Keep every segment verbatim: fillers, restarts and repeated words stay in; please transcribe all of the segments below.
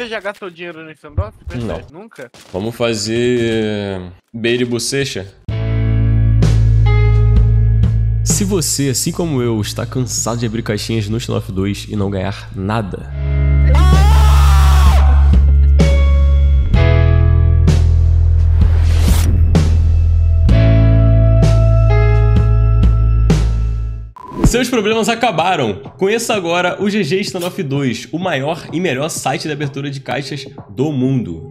Você já gastou dinheiro no Standoff? Não. Nunca? Vamos fazer... Beira e bocecha? Se você, assim como eu, está cansado de abrir caixinhas no Standoff dois e não ganhar nada... Seus problemas acabaram! Conheça agora o G G Standoff dois, o maior e melhor site de abertura de caixas do mundo.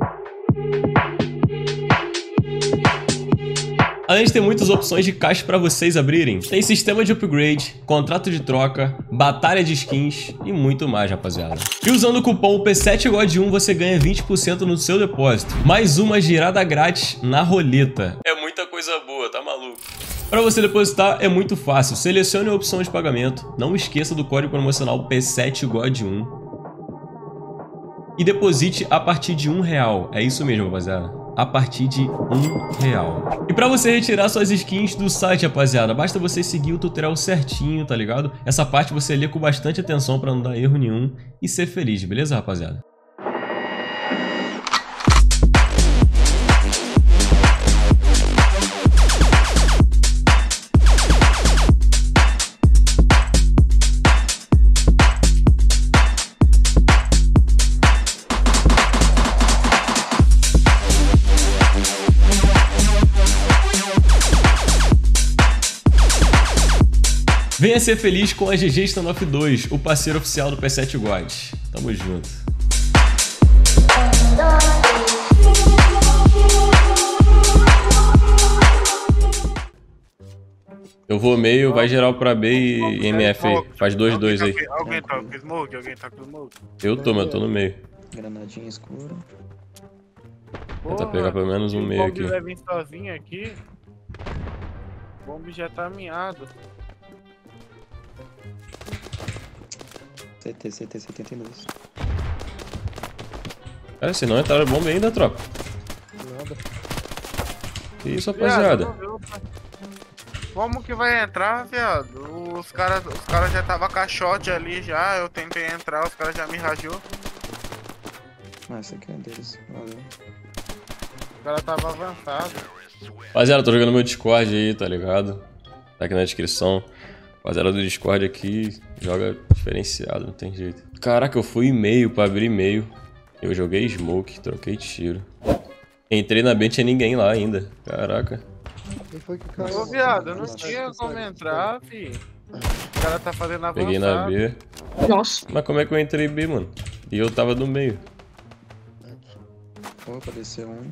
Além de ter muitas opções de caixa para vocês abrirem, tem sistema de upgrade, contrato de troca, batalha de skins e muito mais, rapaziada. E usando o cupom P sete God um você ganha vinte por cento no seu depósito, mais uma girada grátis na roleta. É muita coisa boa, tá maluco? Para você depositar é muito fácil, selecione a opção de pagamento, não esqueça do código promocional P sete God um e deposite a partir de um real, é isso mesmo, rapaziada, a partir de um real. E para você retirar suas skins do site, rapaziada, basta você seguir o tutorial certinho, tá ligado? Essa parte você lê com bastante atenção para não dar erro nenhum e ser feliz, beleza, rapaziada? Venha ser feliz com a G G Standoff dois, o parceiro oficial do P sete God. Tamo junto. Eu vou meio, vai geral pra B e M F aí. Faz dois, dois aí. Alguém tá com smoke? Alguém tá com smoke? Eu tô, mas eu tô no meio. Granadinha escura. Tentar pegar pelo menos um meio aqui. O bomb vai vir sozinho aqui. O bomb já tá miado. C T, C T, setenta e dois. Cara, se não entraram bomba ainda, tropa. Nada. Que isso, rapaziada? Viado, como que vai entrar, viado? Os caras os cara já tava caixote ali já. Eu tentei entrar, os caras já me rajou. Ah, esse aqui é deles. Valeu. O cara tava avançado. Rapaziada, eu tô jogando meu Discord aí, tá ligado? Tá aqui na descrição. Rapaziada do Discord aqui joga diferenciado, não tem jeito. Caraca, eu fui e-mail pra abrir e-mail. Eu joguei smoke, troquei tiro. Entrei na B, não tinha ninguém lá ainda. Caraca. Ô viado, eu não tinha como entrar, fi. O cara tá fazendo avançado. Peguei na B. Nossa. Mas como é que eu entrei B, mano? E eu tava no meio. Opa, desceu um.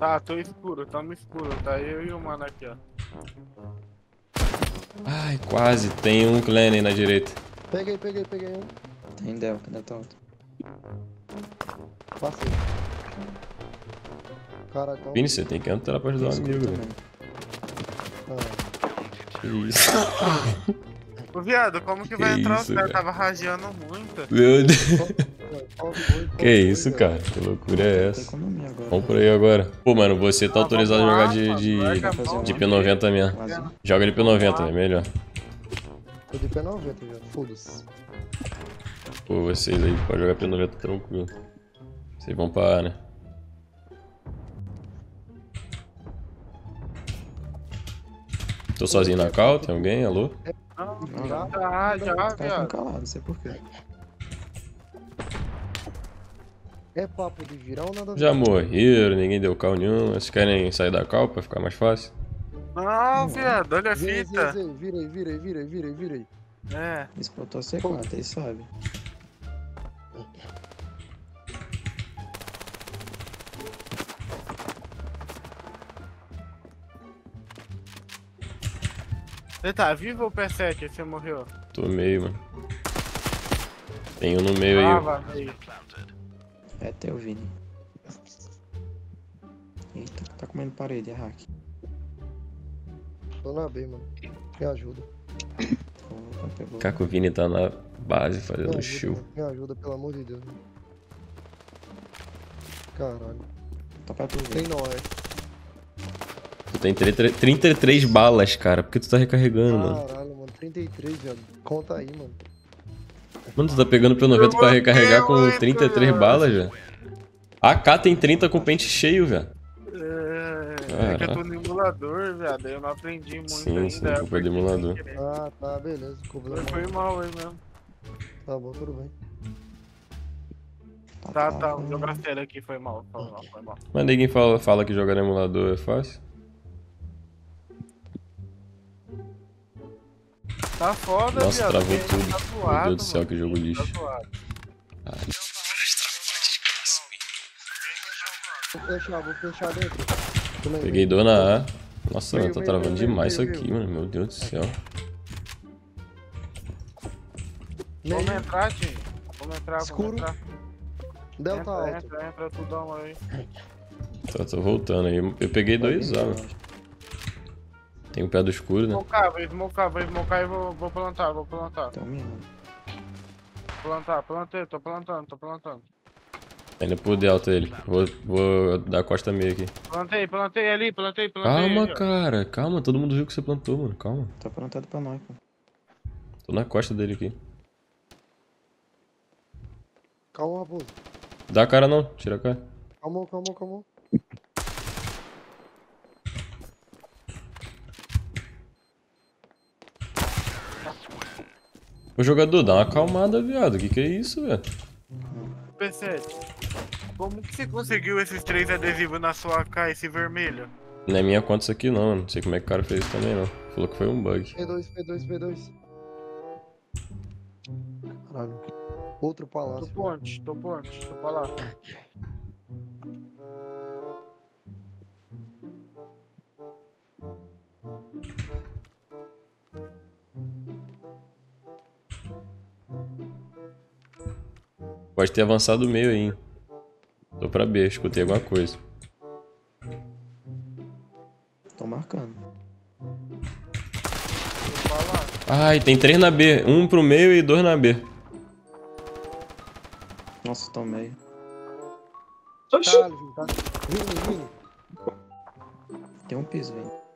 Tá, tô escuro, tá no escuro, tá eu e o mano aqui, ó. Ai, quase, tem um clone aí na direita. Peguei, peguei, peguei um. Tem Del, cadê tá outro? Passei. Caraca. Vini, um... você tem que entrar pra ajudar o amigo, velho. Ah. Que isso. Ô viado, como que, que vai entrar? Isso, o cara tava rajando muito. Meu Deus. Que isso, cara? Que loucura é essa? Vamos por aí agora. Pô, mano, você tá autorizado a jogar de, de, de P noventa mesmo. Joga de P noventa, é melhor. Tô de P noventa, velho. Foda-se. Pô, vocês aí podem jogar P noventa tranquilo. Vocês vão pra A, né? Tô sozinho na cal, tem alguém? Alô? Não, já, já, já, velho. Calado, não sei porquê. É papo de virar ou nada? Já morreram, ninguém deu cal nenhum. Vocês querem sair da cal pra ficar mais fácil? Não, viado, olha a fita. Vira aí, vira aí, vira aí, vira aí, vira aí. É. Explotou a C quatro, aí sabe. Você tá vivo ou P sete? Você morreu? Tô meio, mano. Tem um no meio aí. É teu, Vini. Eita, tá comendo parede, é hack. Tô na B, mano. Me ajuda. Caco, o Vini tá na base fazendo chill. Me ajuda, pelo amor de Deus. Mano. Caralho. Tá pra tu ver. Tem nó, é. Tu tem trinta e três balas, cara. Por que tu tá recarregando, caralho, mano? Caralho, mano. trinta e três, velho. Conta aí, mano. Mano, tu tá pegando P noventa pra recarregar com trinta e três balas já? A AK tem trinta com pente cheio, velho. É, é que eu tô no emulador, velho. Eu não aprendi muito sim, ainda. Sim, sim, culpa do emulador. Ah, tá, beleza. Foi mal aí mesmo. Tá bom, tudo bem. Tá, tá, o meu braceiro aqui foi mal, foi mal, foi mal. Mas ninguém fala, fala que jogar no emulador é fácil? Tá foda, nossa, viado. Travou tudo. Tá suado, meu Deus mano. Do céu, que jogo lixo. Tá ai. Vou fechar, vou fechar dentro. Peguei dor na A. Nossa, mano, tá travando demais isso aqui, mano. Meu Deus do céu. Vamos entrar, Tim. Vamos entrar, vamos entrar. Delta entra, alto. Entra, entra, tudão aí. Tá, tô voltando aí. Eu peguei dois A, mano. Tem o pé do escuro, né? Vou smocar, vou smocar, vou smocar e vou, vou plantar, vou plantar. Plantar, plantei, tô plantando, tô plantando. Ainda por delta ele. Vou, vou dar a costa meio aqui. Plantei, plantei ali, plantei, plantei. Calma, cara, calma. Todo mundo viu que você plantou, mano. Calma. Tá plantado pra nós, cara. Tô na costa dele aqui. Calma, raposo. Dá a cara não, tira a cara. Calma, calma, calma. Ô jogador, dá uma acalmada, viado. O que que é isso, velho? P sete, como que você conseguiu esses três adesivos na sua A K, esse vermelho? Não é minha conta isso aqui não, mano. Não sei como é que o cara fez isso também não. Falou que foi um bug. P dois, P dois, P dois. Caralho. Outro palácio. Tô ponte, tô ponte, tô palácio. Pode ter avançado o meio aí, hein? Tô pra B, escutei alguma coisa. Tô marcando. Ai, tem três na B. Um pro meio e dois na B. Nossa, tomei. Oxi! Caralho, tá. Vini, Vini. Tem um piso, velho.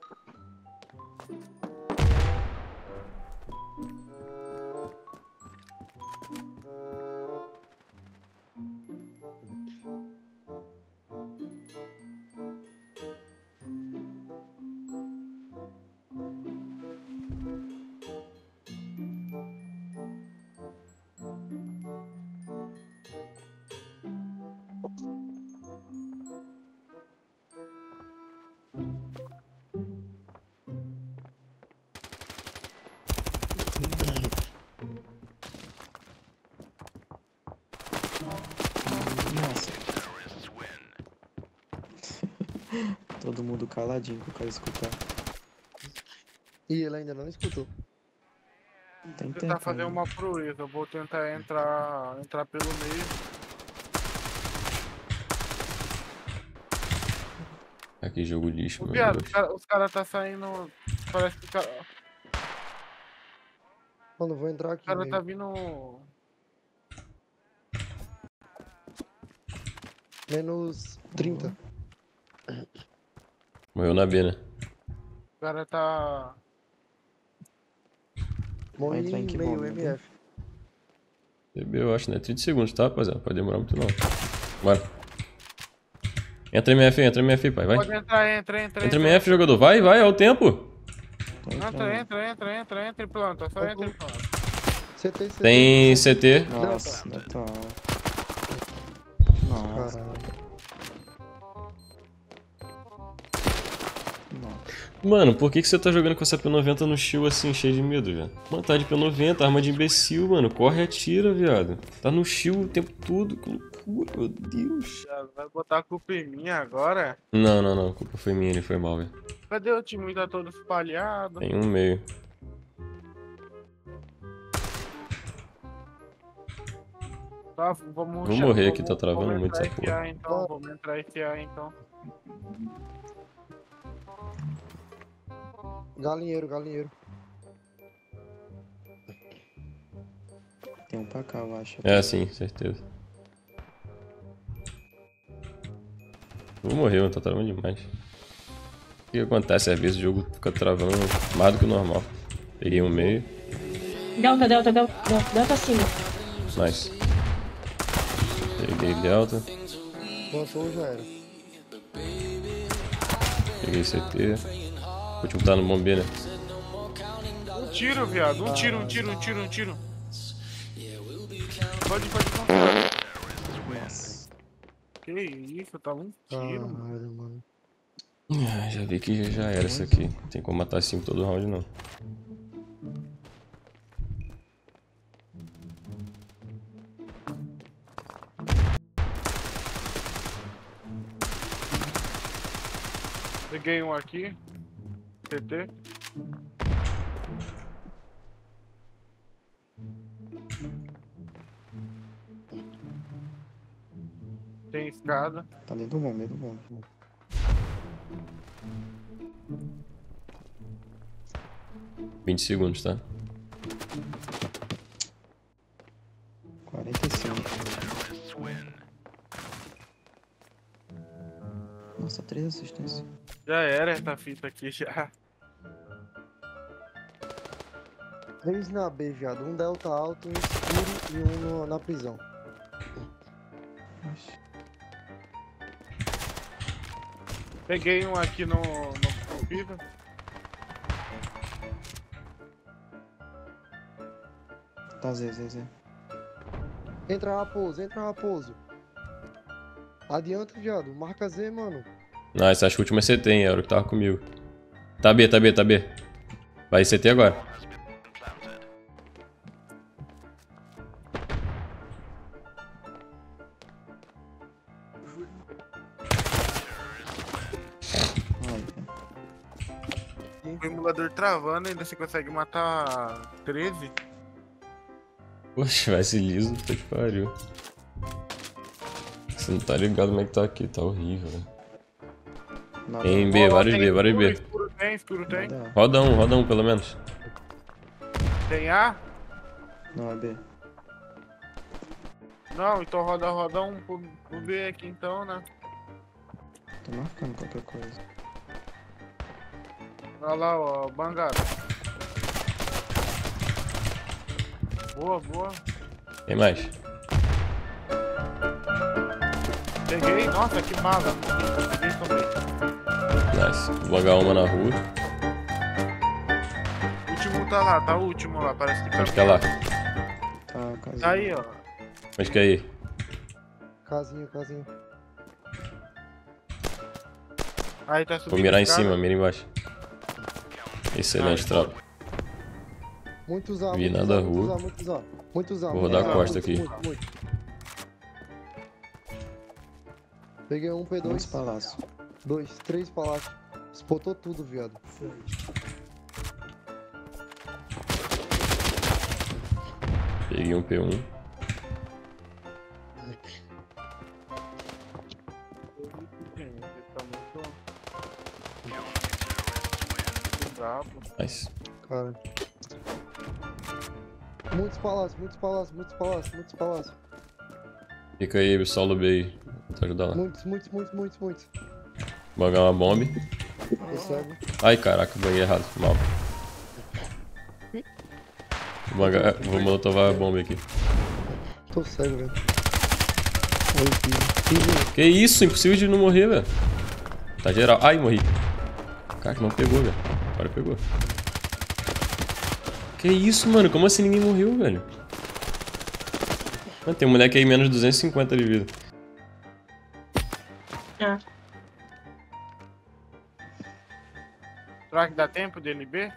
Todo mundo caladinho que eu quero escutar. E ele ainda não escutou. Tem vou tentar fazer uma proeza, eu vou tentar entrar, entrar pelo meio. Aqui jogo lixo, mano. Viado, os caras tá saindo. Parece que o cara. Mano, vou entrar aqui. O cara meio. Tá vindo. Menos trinta. Morreu na B, né? O cara tá... Morre em meio, bom, M F. B B, eu acho, né? trinta segundos, tá, rapaziada? Pode demorar muito não. Bora. Entra M F, entra M F, pai, vai. Pode entrar, entra, entra. Entra M F, jogador. Vai, vai, é o tempo. Entra, entra, entra, entra, entra e planta. Só entra e planta. C T, C T. Tem C T. Nossa, não tá. Nossa. Caramba. Mano, por que que você tá jogando com essa P noventa no shield assim, cheio de medo, velho? Mano, tá de P noventa, arma de imbecil, mano. Corre e atira, viado. Tá no shield o tempo todo, que loucura, meu Deus. Vai botar a culpa em mim agora? Não, não, não. A culpa foi minha, ele foi mal, velho. Cadê o time? Tá todo espalhado. Tem um meio. Tá, vamos vou morrer aqui, tá travando muito essa porra. Então, vamos entrar esse A, então. Galinheiro, galinheiro. Tem um pra cá, eu acho. É, sim, certeza. Vou morrer, mano, tá travando demais. O que acontece? Às vezes o jogo fica travando mais do que o normal. Peguei um meio. Delta, delta, delta, delta, delta acima. Nice. Peguei ele de alta. Lançou, já era. Peguei C T. O último tá no bombeiro, né? Um tiro, viado. Um tiro, um tiro, um tiro, um tiro. Pode, pode, pode. Nossa. Que isso, tá um tiro, mano. Ah, já vi que já era essa aqui. Não tem como matar cinco todo round, não. Peguei um aqui. C T. Tem escada. Tá dentro do bom, dentro do bom. vinte segundos, tá? quarenta e cinco. Nossa, três assistências. Já era essa fita aqui, já. Três na B, viado. Um delta alto, um escuro e um no, na prisão. Peguei um aqui no... no vivo. Tá, Zé, Zé, Zé. Entra, Raposo, entra, Raposo. Adianta, viado. Marca Z, mano. Nice, acho que o último é C T, hein, era o que tava comigo. Tá B, tá B, tá B. Vai C T agora. O emulador travando, ainda você consegue matar treze? Poxa, vai ser liso, puta que pariu. Você não tá ligado como é que tá aqui, tá horrível, velho. Nada. Em B, oh, vários B, vários B. Escuro tem, escuro tem. Roda um, roda um pelo menos. Tem A? Não, é B. Não, então roda, roda um pro, pro B aqui então, né? Tô marcando qualquer coisa. Olha lá, ó, bangada. Boa, boa. Tem mais. Peguei, nossa, que mala. Peguei também. Nice, vou largar uma na rua. O último tá lá, tá o último lá, parece que tá. Onde que é lá? Tá, casinha. Tá aí, ó. Onde que é aí? Casinha, casinha. Aí tá subindo. Vou mirar em cima, mira embaixo. Excelente, tropa. Muitos alvos. Vi nada da rua. Muitos alvos, muitos alvos. Vou rodar a costa aqui. Muito, muito. Peguei um P dois. Muitos palácios. Dois, três palácios. Spotou tudo, viado. Peguei um P um. Nice. Cara. Muitos palácios, muitos palácios, muitos palácios, muitos palácios. Fica aí, o solo B aí. Vou te ajudar lá. Muitos, muitos, muitos, muitos, muitos. Vou ganhar uma bomba. Ai, caraca, ganhei errado, mal. Vou, ganhar... Vou molotovar a bomba aqui. Tô cego, velho. Que isso, impossível de não morrer, velho. Tá geral. Ai, morri. Caraca, não pegou, velho. Agora pegou. Que isso, mano, como assim ninguém morreu, velho? Mano, tem um moleque aí menos duzentos e cinquenta de vida. É. Será que dá tempo dele B?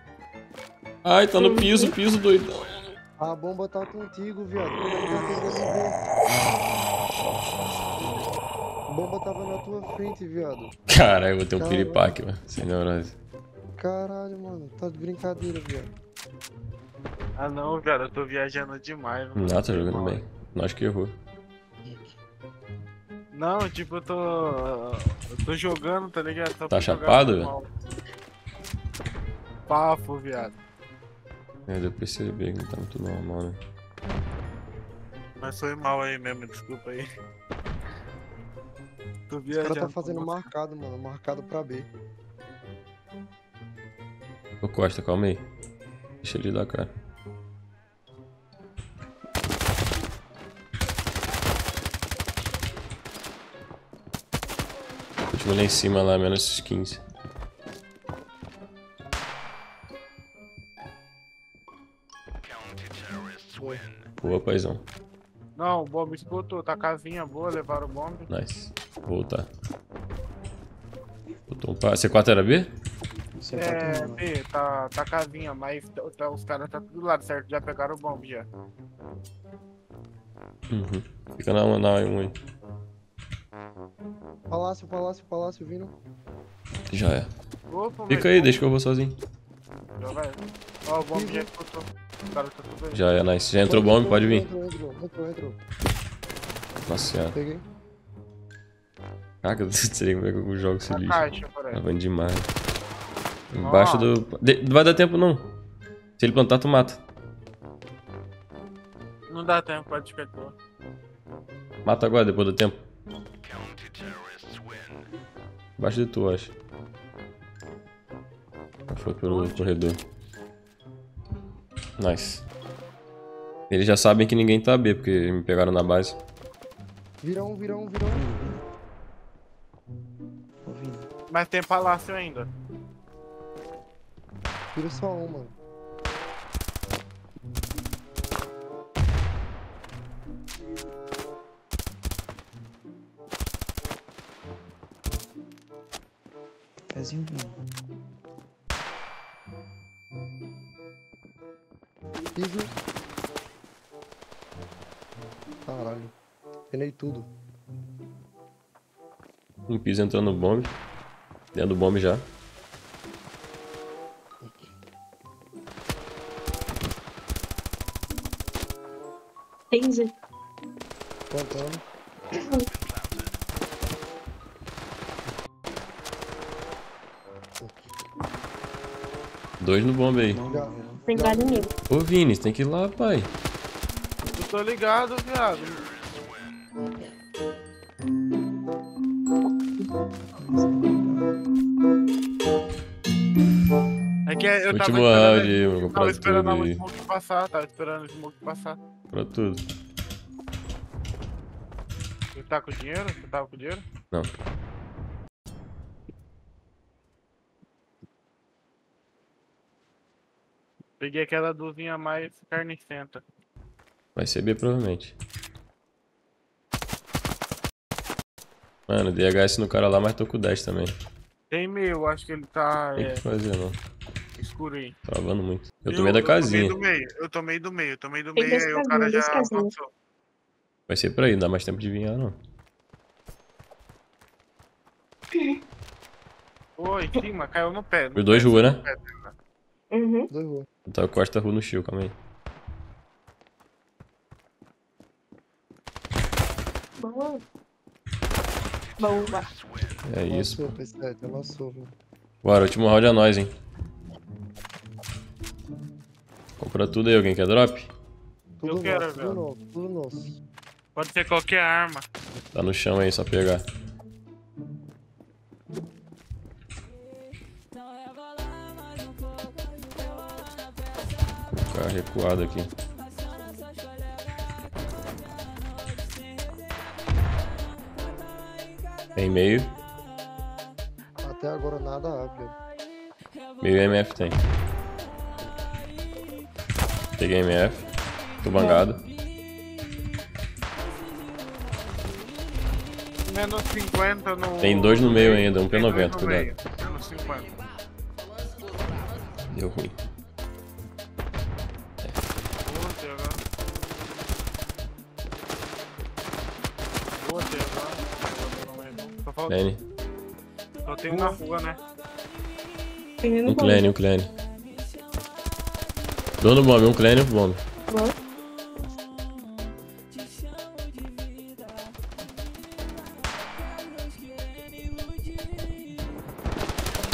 Ai, tá no piso, piso doidão. A bomba tá contigo, viado. A bomba tava na tua frente, viado. Caralho, eu vou ter um piripaque, mano. Sem neurose. Caralho, mano. Tá de brincadeira, viado. Ah não, viado. Eu tô viajando demais, mano. Não, tá jogando bem. Não, acho que errou. Não, tipo, eu tô... Eu tô jogando, tá ligado? Só tá chapado, velho? Bafo, viado. É, deu pra perceber que não tá muito normal, né? Mas foi mal aí mesmo, desculpa aí. Tô viajando. O cara tá fazendo marcado, mano. Marcado pra B. Ô Costa, calma aí. Deixa ele dar, cara. Vou lá em cima, lá, menos quinze. Boa, paizão. Não, o bombe explotou. Tá cavinha boa, levaram o bombe. Nice. Vou voltar. Botou um pa... C quatro era B? C quatro é, B, tá, tá cavinha, mas tá, os caras tá do lado, certo? Já pegaram o bombe já. Uhum. Fica na um aí. Palácio, palácio, palácio, vindo. Já é. Opa, fica aí, bom. Deixa que eu vou sozinho. Já vai. Ó, o bombe já explotou. Cara, tá tudo aí. Já é, nice. Já entrou o bombe, pode vir. Entrou, entrou, entrou, entrou. Nossa senhora. Peguei. Caraca, eu não sei como é que eu jogo esse lixo. Tá vendo demais. Embaixo oh. do... De... Não vai dar tempo, não. Se ele plantar, tu mata. Não dá tempo, pode ficar de boa. Mata agora, depois do tempo. Embaixo de tu, acho. Foi pelo Onde? corredor. Nice. Eles já sabem que ninguém tá B, porque me pegaram na base. Virão, virão, virão. Mas tem palácio ainda. Vira só um, mano. Pezinho. Piso. Caralho. Penei tudo. Um piso entrando no bombe. Dentro do bombe já. Tem Z. Contando. Dois no bombe aí. Tem vários inimigos. Ô Vini, você tem que ir lá, pai. Eu tô ligado, viado. Eu Último tava round, esperando, mano, tava esperando o smoke passar, tava esperando o smoke passar. Pra tudo. Você tá com dinheiro? Você tava com dinheiro? Não. Peguei aquela duzinha mais carnicenta. Vai ser B provavelmente. Mano, dei H S no cara lá, mas tô com dez também. Tem meio, acho que ele tá... Tem é... que fazer, não. Escuro aí. Travando muito. Eu tomei eu, da casinha. Eu tomei do meio, eu tomei do meio, eu tomei do meio, aí o cara já passou. Vai ser pra aí, não dá mais tempo de vingar, não. Oi, em cima, caiu no pé. Os dois rua, né? Pé, né? Uhum. Dois rua. Tá o Costa rua no shield, calma aí. Boa. Boa. É isso. Nossa, pessoal, eu lançou, viu? Bora, último round é nós, hein. Compra tudo aí, alguém quer drop? Tudo eu quero, nosso, velho. Tudo nosso, tudo nosso. Pode ser qualquer arma. Tá no chão aí, só pegar. Vou ficar recuado aqui. Tem meio. Até agora nada abre. Meio M F tem. Peguei M F, tô bangado. Menos cinquenta no... Tem dois no meio ainda, um P noventa, cuidado. Meio. Menos cinquenta. Deu ruim. Boa, Boa, Clene. Só tem uma fuga, né? Um Clene, um Clene. Dois no bombe, um clone e um bombe. Bom.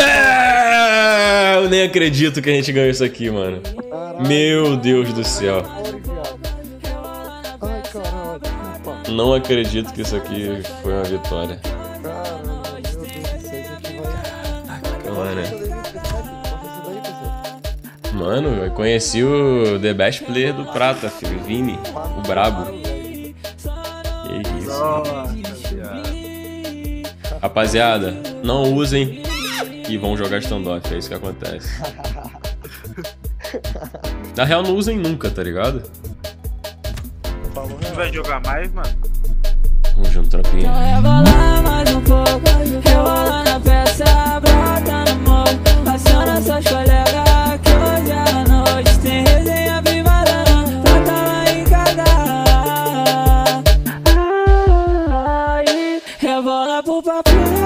É, eu nem acredito que a gente ganhou isso aqui, mano. Caralho. Meu Deus do céu. Ai, caralho. Não acredito que isso aqui foi uma vitória. Caralho, meu Deus do céu, isso aqui vai... Caraca, mano, eu conheci o The Best Player do Prata, filho, o Vini, o brabo. Que isso. Nossa, Rapaziada, não usem e vão jogar standoff, é isso que acontece. Na real, não usem nunca, tá ligado? Você vai jogar mais, mano? Vamos junto, tropinha. Vou lá pro papo.